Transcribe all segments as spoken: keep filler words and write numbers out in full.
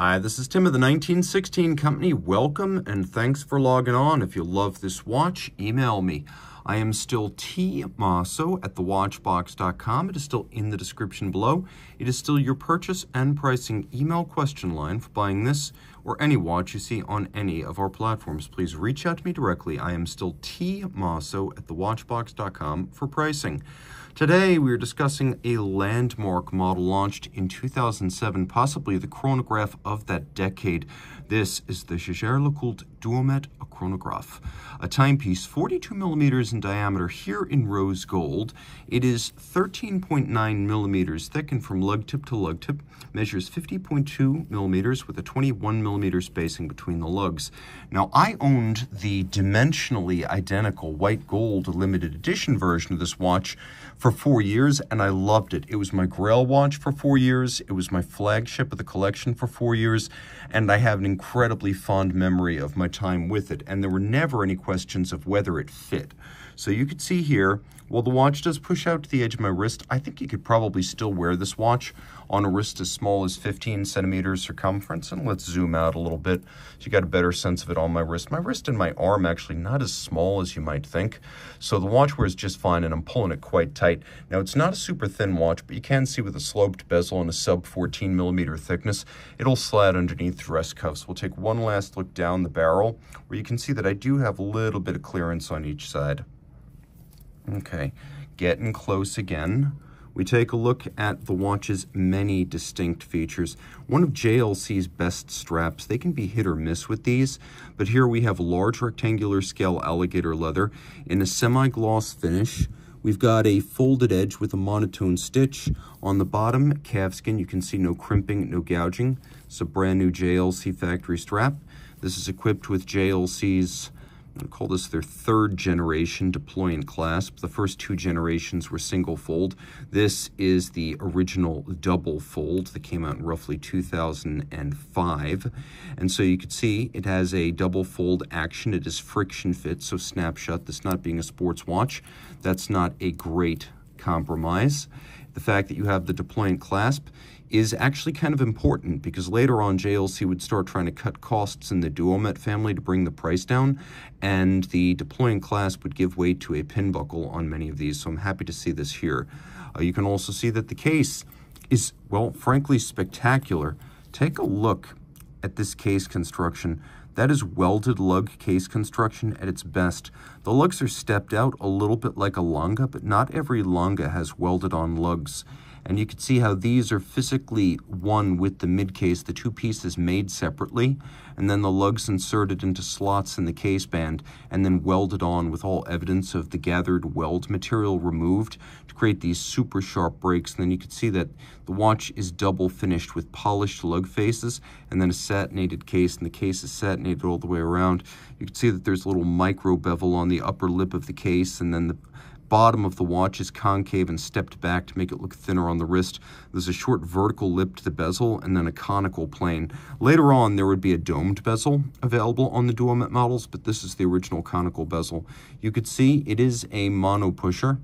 Hi, this is Tim of the nineteen sixteen Company. Welcome and thanks for logging on. If you love this watch, email me. I am still tmasso at the watch box dot com. It is still in the description below. It is still your purchase and pricing email question line for buying this or any watch you see on any of our platforms. Please reach out to me directly. I am still tmasso at the watch box dot com for pricing. Today, we are discussing a landmark model launched in two thousand seven, possibly the chronograph of that decade. This is the Jaeger-LeCoultre Duometre A Chronographe, a timepiece forty-two millimeters in diameter here in rose gold. It is thirteen point nine millimeters thick and from lug tip to lug tip, measures fifty point two millimeters with a twenty-one millimeter spacing between the lugs. Now, I owned the dimensionally identical white gold limited edition version of this watch for For four years, and I loved it. It was my Grail watch for four years. It was my flagship of the collection for four years, and I have an incredibly fond memory of my time with it. And there were never any questions of whether it fit. So you could see here, well, the watch does push out to the edge of my wrist. I think you could probably still wear this watch on a wrist as small as fifteen centimeters circumference. And let's zoom out a little bit so you got a better sense of it on my wrist. My wrist and my arm actually not as small as you might think. So the watch wears just fine, and I'm pulling it quite tight. Now, it's not a super thin watch, but you can see with a sloped bezel and a sub fourteen millimeter thickness, it'll slide underneath the wrist cuffs. We'll take one last look down the barrel, where you can see that I do have a little bit of clearance on each side. Okay, getting close again. We take a look at the watch's many distinct features. One of J L C's best straps, they can be hit or miss with these, but here we have large rectangular scale alligator leather in a semi-gloss finish. We've got a folded edge with a monotone stitch. On the bottom, calfskin, you can see no crimping, no gouging. It's a brand new J L C factory strap. This is equipped with J L C's, I call this their third generation deployant clasp. The first two generations were single fold. This is the original double fold that came out in roughly two thousand five. And so you could see it has a double fold action. It is friction fit, so snap shut. This not being a sports watch, that's not a great compromise. The fact that you have the deployant clasp is actually kind of important, because later on J L C would start trying to cut costs in the Duometre family to bring the price down, and the deploying clasp would give way to a pin buckle on many of these, so I'm happy to see this here. Uh, you can also see that the case is, well, frankly spectacular. Take a look at this case construction. That is welded lug case construction at its best. The lugs are stepped out a little bit like a Longa, but not every Longa has welded on lugs. And you can see how these are physically one with the mid case, the two pieces made separately, and then the lugs inserted into slots in the case band and then welded on with all evidence of the gathered weld material removed to create these super sharp breaks. And then you can see that the watch is double finished with polished lug faces and then a satinated case, and the case is satinated all the way around. You can see that there's a little micro bevel on the upper lip of the case, and then the bottom of the watch is concave and stepped back to make it look thinner on the wrist. There's a short vertical lip to the bezel and then a conical plane. Later on, there would be a domed bezel available on the Duometre models, but this is the original conical bezel. You could see it is a mono pusher,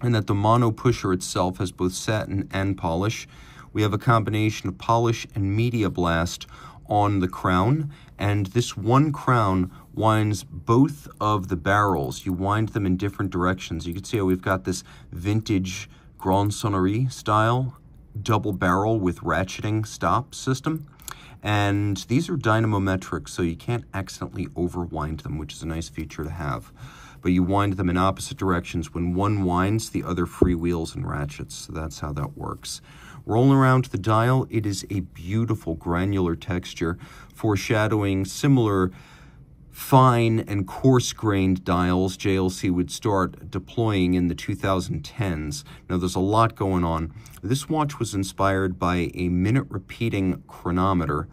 and that the mono pusher itself has both satin and polish. We have a combination of polish and media blast on the crown, and this one crown winds both of the barrels. You wind them in different directions. You can see how we've got this vintage Grande Sonnerie style double barrel with ratcheting stop system. And these are dynamometric, so you can't accidentally overwind them, which is a nice feature to have. But you wind them in opposite directions. When one winds, the other freewheels and ratchets. So that's how that works. Rolling around the dial, it is a beautiful granular texture, foreshadowing similar fine and coarse-grained dials J L C would start deploying in the two thousand tens. Now, there's a lot going on. This watch was inspired by a minute-repeating chronometer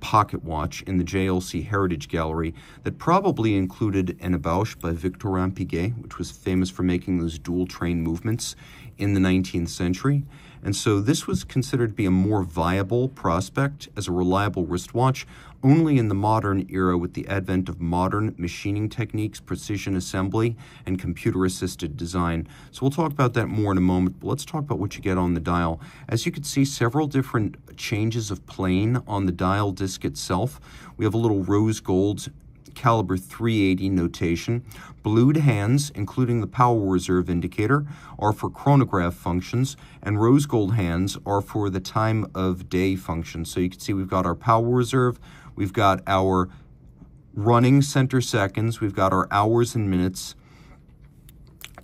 pocket watch in the J L C Heritage Gallery that probably included an ébauche by Victorin Piguet, which was famous for making those dual train movements in the nineteenth century. and so this was considered to be a more viable prospect as a reliable wristwatch only in the modern era with the advent of modern machining techniques, precision assembly, and computer-assisted design. So we'll talk about that more in a moment, but let's talk about what you get on the dial. As you can see, several different changes of plane on the dial disc itself. We have a little rose gold caliber three eighty notation. Blued hands, including the power reserve indicator, are for chronograph functions, and rose gold hands are for the time of day function. So you can see we've got our power reserve, we've got our running center seconds, we've got our hours and minutes,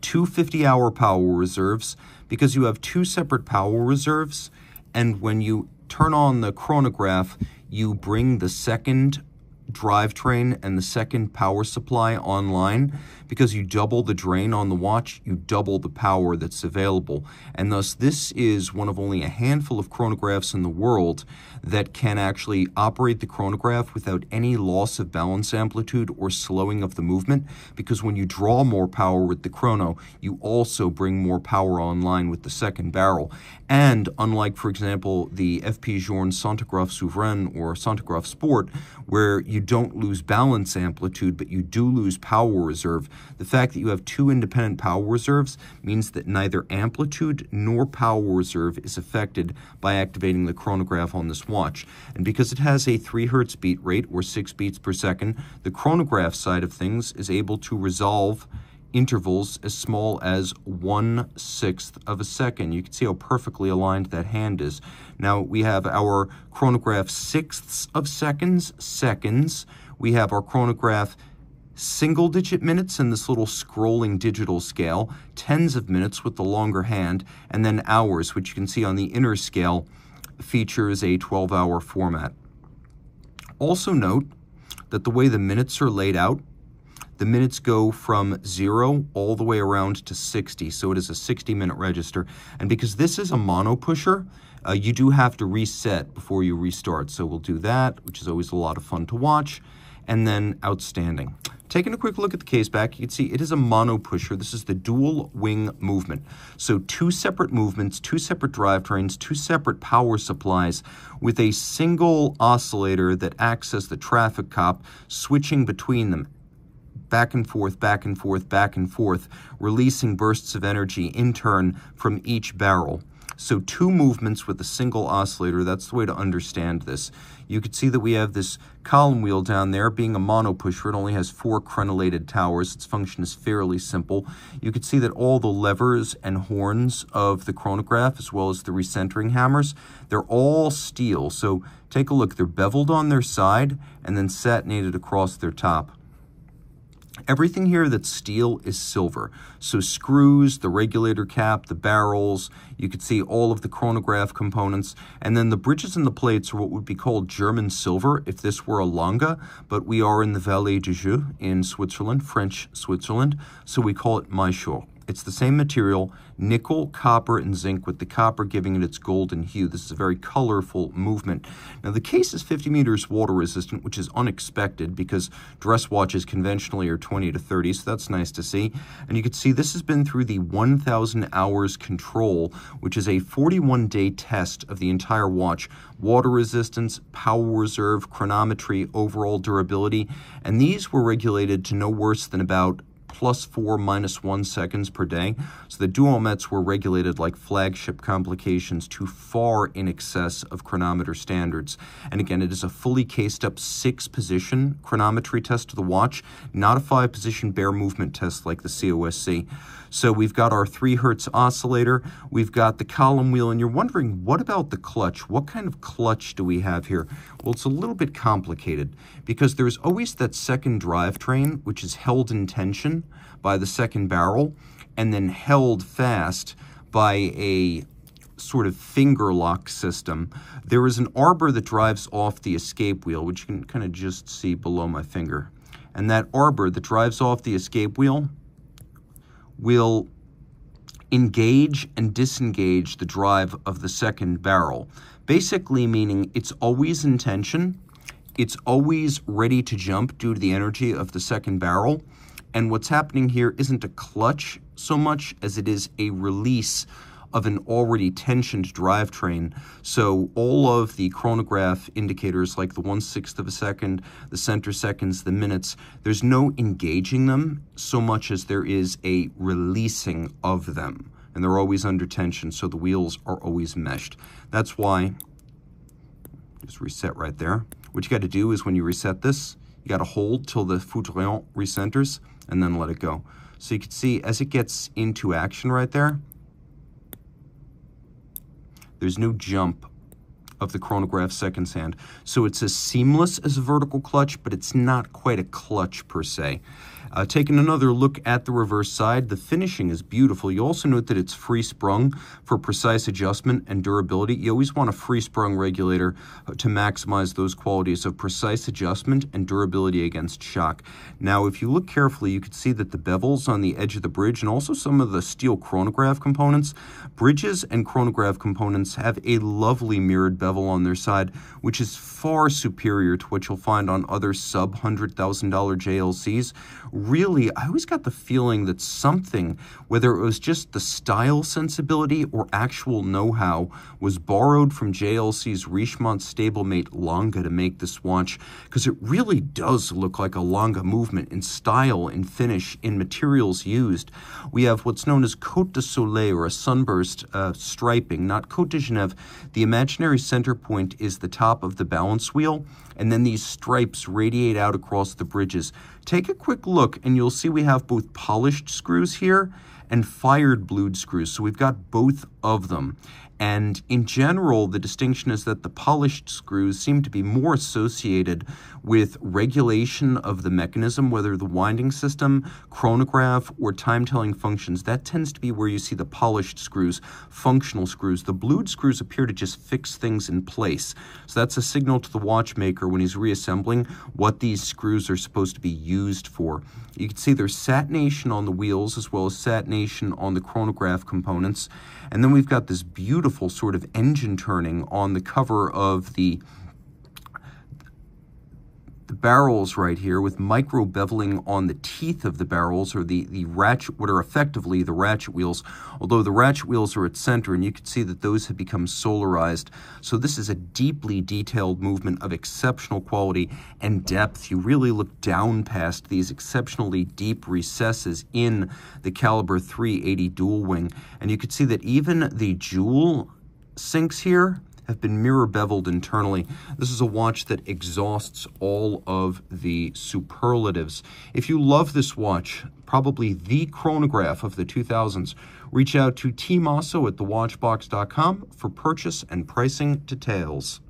two fifty hour power reserves, because you have two separate power reserves, and when you turn on the chronograph, you bring the second drivetrain and the second power supply online. Because you double the drain on the watch, you double the power that's available, and thus this is one of only a handful of chronographs in the world that can actually operate the chronograph without any loss of balance amplitude or slowing of the movement, because when you draw more power with the chrono, you also bring more power online with the second barrel. And unlike, for example, the F P Journe Centigraphe Souverain or Centigraphe Sport, where you don't lose balance amplitude, but you do lose power reserve, the fact that you have two independent power reserves means that neither amplitude nor power reserve is affected by activating the chronograph on this watch. And because it has a three hertz beat rate, or six beats per second, the chronograph side of things is able to resolve intervals as small as one sixth of a second. You can see how perfectly aligned that hand is. Now we have our chronograph sixths of seconds, seconds. We have our chronograph single digit minutes in this little scrolling digital scale, tens of minutes with the longer hand, and then hours, which you can see on the inner scale features a twelve hour format. Also note that the way the minutes are laid out, the minutes go from zero all the way around to sixty, so it is a sixty minute register. And because this is a mono pusher, uh, you do have to reset before you restart. So we'll do that, which is always a lot of fun to watch. And then outstanding. Taking a quick look at the case back, you can see it is a mono pusher. This is the dual wing movement. So two separate movements, two separate drivetrains, two separate power supplies with a single oscillator that acts as the traffic cop, switching between them. Back and forth, back and forth, back and forth, releasing bursts of energy in turn from each barrel. So two movements with a single oscillator, that's the way to understand this. You can see that we have this column wheel down there being a mono pusher. It only has four crenellated towers. Its function is fairly simple. You can see that all the levers and horns of the chronograph, as well as the recentering hammers, they're all steel. So take a look. They're beveled on their side and then satinated across their top. Everything here that's steel is silver. So screws, the regulator cap, the barrels, you can see all of the chronograph components. And then the bridges and the plates are what would be called German silver if this were a Lange, but we are in the Vallée de Joux in Switzerland, French Switzerland, so we call it Maischaux. It's the same material, nickel, copper, and zinc, with the copper giving it its golden hue. This is a very colorful movement. Now, the case is fifty meters water resistant, which is unexpected because dress watches conventionally are twenty to thirty, so that's nice to see. And you can see this has been through the one thousand hours control, which is a forty-one day test of the entire watch. Water resistance, power reserve, chronometry, overall durability, and these were regulated to no worse than about plus four, minus one seconds per day. So the Duometres were regulated like flagship complications to far in excess of chronometer standards. And again, it is a fully cased up six position chronometry test of the watch, not a five position bare movement test like the C O S C. So we've got our three hertz oscillator, we've got the column wheel, and you're wondering, what about the clutch? What kind of clutch do we have here? Well, it's a little bit complicated because there's always that second drivetrain, which is held in tension by the second barrel and then held fast by a sort of finger lock system. There is an arbor that drives off the escape wheel, which you can kind of just see below my finger. And that arbor that drives off the escape wheel will engage and disengage the drive of the second barrel, basically meaning it's always in tension, it's always ready to jump due to the energy of the second barrel. And what's happening here isn't a clutch so much as it is a release of an already tensioned drivetrain. So all of the chronograph indicators, like the one-sixth of a second, the center seconds, the minutes, there's no engaging them so much as there is a releasing of them. And they're always under tension, so the wheels are always meshed. That's why, just reset right there. What you got to do is when you reset this, you got to hold till the Foudroyant recenters and then let it go. So you can see as it gets into action right there, there's no jump of the chronograph seconds hand. So it's as seamless as a vertical clutch, but it's not quite a clutch per se. Uh, taking another look at the reverse side, the finishing is beautiful. You also note that it's free-sprung for precise adjustment and durability. You always want a free-sprung regulator to maximize those qualities of precise adjustment and durability against shock. Now, if you look carefully, you can see that the bevels on the edge of the bridge and also some of the steel chronograph components, bridges and chronograph components have a lovely mirrored bevel on their side, which is far superior to what you'll find on other sub-one hundred thousand dollar J L Cs. Really, I always got the feeling that something, whether it was just the style sensibility or actual know-how, was borrowed from J L C's Richemont stablemate Lange to make this watch, because it really does look like a Lange movement in style, in finish, in materials used. We have what's known as Cote de Soleil, or a sunburst uh, striping, not Cote de Genève. The imaginary center point is the top of the balance wheel, and then these stripes radiate out across the bridges. Take a quick look and you'll see we have both polished screws here and fired blued screws. So we've got both of them. And in general, the distinction is that the polished screws seem to be more associated with regulation of the mechanism, whether the winding system, chronograph, or time-telling functions. That tends to be where you see the polished screws, functional screws. The blued screws appear to just fix things in place. So that's a signal to the watchmaker when he's reassembling what these screws are supposed to be used for. You can see there's satination on the wheels as well as satination on the chronograph components. And then we've got this beautiful sort of engine turning on the cover of the, the barrels right here, with micro beveling on the teeth of the barrels, or the, the ratchet, what are effectively the ratchet wheels, although the ratchet wheels are at center, and you can see that those have become solarized. So this is a deeply detailed movement of exceptional quality and depth. You really look down past these exceptionally deep recesses in the caliber three eighty dual wing, and you can see that even the jewel sinks here have been mirror beveled internally. This is a watch that exhausts all of the superlatives. If you love this watch, probably the chronograph of the two thousands, reach out to T Masso at the watchbox dot com for purchase and pricing details.